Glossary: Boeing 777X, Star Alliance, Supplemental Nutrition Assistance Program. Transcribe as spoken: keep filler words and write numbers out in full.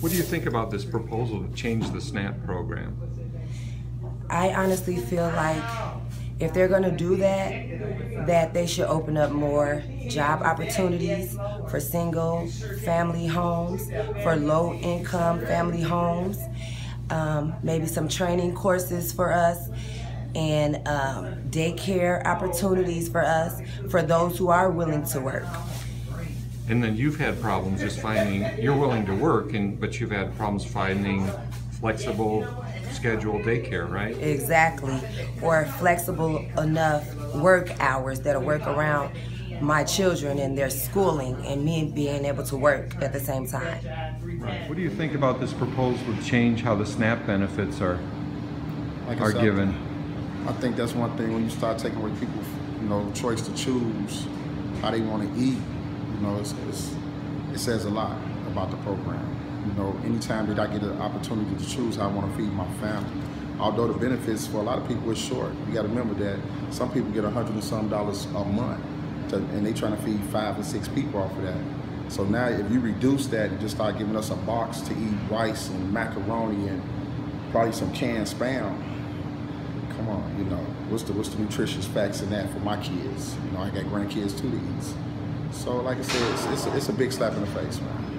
What do you think about this proposal to change the SNAP program? I honestly feel like if they're going to do that, that they should open up more job opportunities for single family homes, for low-income family homes, um, maybe some training courses for us, and um, daycare opportunities for us, for those who are willing to work. And then you've had problems just finding, you're willing to work, and but you've had problems finding flexible schedule daycare, right? Exactly, or flexible enough work hours that'll work around my children and their schooling and me being able to work at the same time. Right. What do you think about this proposal to change how the SNAP benefits are, like are given? I think that's one thing when you start taking away people, you know, choice to choose how they want to eat. You know, it's, it's, it says a lot about the program. You know, anytime that I get an opportunity to choose how I want to feed my family, although the benefits for a lot of people is short, you got to remember that some people get a hundred and some dollars a month, to, and they trying to feed five or six people off of that. So now, if you reduce that and just start giving us a box to eat rice and macaroni and probably some canned Spam, come on, you know, what's the what's the nutritious facts in that for my kids? You know, I got grandkids too to eat. So, like I said, it's, it's, a, it's a big slap in the face, man.